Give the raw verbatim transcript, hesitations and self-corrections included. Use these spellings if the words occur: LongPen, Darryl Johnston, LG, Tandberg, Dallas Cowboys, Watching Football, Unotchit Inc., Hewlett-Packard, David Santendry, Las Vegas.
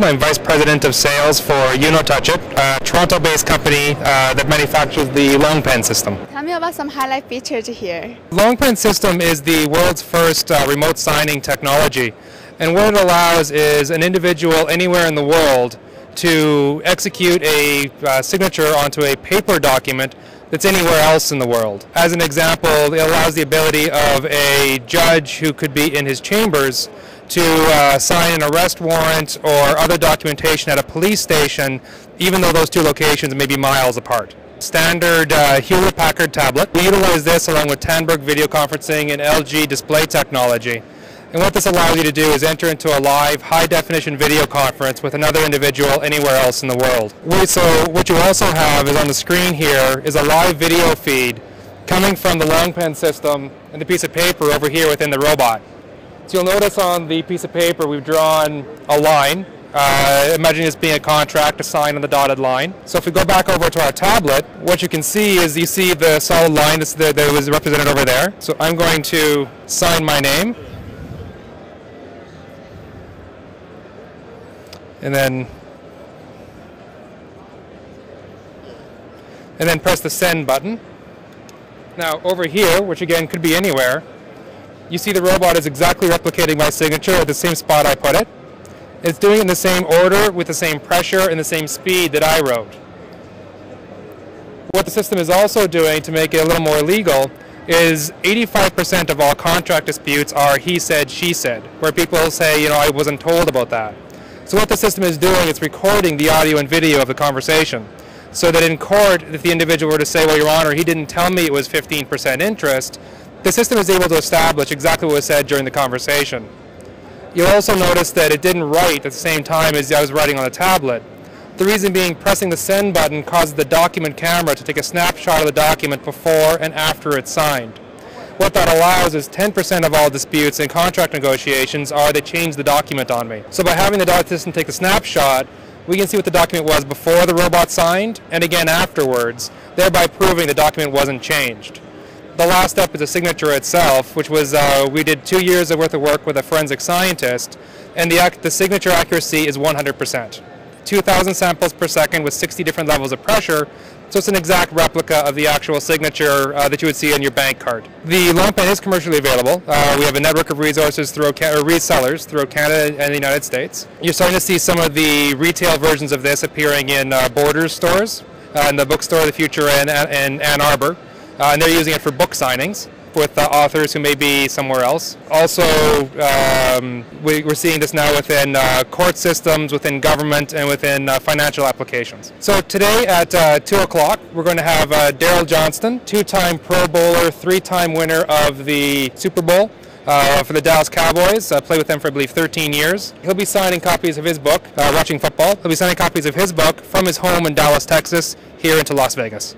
Darryl. I'm Vice President of Sales for Unotchit, a Toronto-based company uh, that manufactures the LongPen system. Tell me about some highlight features here. LongPen system is the world's first uh, remote signing technology, and what it allows is an individual anywhere in the world to execute a uh, signature onto a paper document that's anywhere else in the world. As an example, it allows the ability of a judge who could be in his chambers to uh, sign an arrest warrant or other documentation at a police station, even though those two locations may be miles apart. Standard uh, Hewlett-Packard tablet. We utilize this along with Tandberg video conferencing and L G display technology. And what this allows you to do is enter into a live, high-definition video conference with another individual anywhere else in the world. So what you also have is on the screen here is a live video feed coming from the LongPen system and the piece of paper over here within the robot. So you'll notice on the piece of paper we've drawn a line. Uh, imagine this being a contract, a sign on the dotted line. So if we go back over to our tablet, what you can see is you see the solid line that's there, that was represented over there. So I'm going to sign my name. And then, and then press the send button. Now over here, which again could be anywhere, you see the robot is exactly replicating my signature at the same spot I put it. It's doing it in the same order, with the same pressure and the same speed that I wrote. What the system is also doing to make it a little more legal is eighty-five percent of all contract disputes are he said, she said, where people say, you know, I wasn't told about that. So what the system is doing, it's recording the audio and video of the conversation, so that in court, if the individual were to say, well, Your Honor, he didn't tell me it was fifteen percent interest, the system is able to establish exactly what was said during the conversation. You'll also notice that it didn't write at the same time as I was writing on the tablet. The reason being, pressing the send button causes the document camera to take a snapshot of the document before and after it's signed. What that allows is ten percent of all disputes in contract negotiations are they change the document on me. So by having the document system take a snapshot, we can see what the document was before the robot signed and again afterwards, thereby proving the document wasn't changed. The last step is the signature itself, which was uh, we did two years of worth of work with a forensic scientist, and the, ac the signature accuracy is one hundred percent. two thousand samples per second with sixty different levels of pressure, so it's an exact replica of the actual signature uh, that you would see on your bank card. The LongPen is commercially available. Uh, we have a network of resources through can or resellers throughout Canada and the United States. You're starting to see some of the retail versions of this appearing in uh, Borders stores, uh, in the Bookstore of the Future in, in Ann Arbor, uh, and they're using it for book signings with uh, authors who may be somewhere else. Also, um, we, we're seeing this now within uh, court systems, within government, and within uh, financial applications. So today at uh, two o'clock, we're going to have uh, Darryl Johnston, two-time Pro Bowler, three-time winner of the Super Bowl uh, for the Dallas Cowboys. Uh, played with them for, I believe, thirteen years. He'll be signing copies of his book, uh, Watching Football. He'll be signing copies of his book from his home in Dallas, Texas, here into Las Vegas.